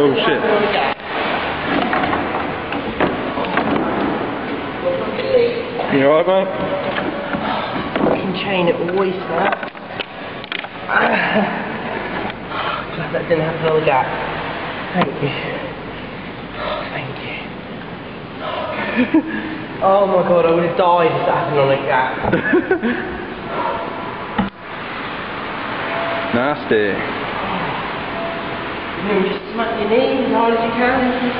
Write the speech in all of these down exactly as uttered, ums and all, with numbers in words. little shit. You alright, mate? Fucking chain at the waist, man. Glad that didn't happen like that. Thank you. Oh, thank you. Oh my god, I would have died if that happened like that. Nasty. You know, just smack your knees as hard as you can if you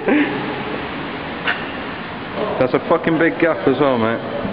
stand. That's a fucking big gap as well, mate.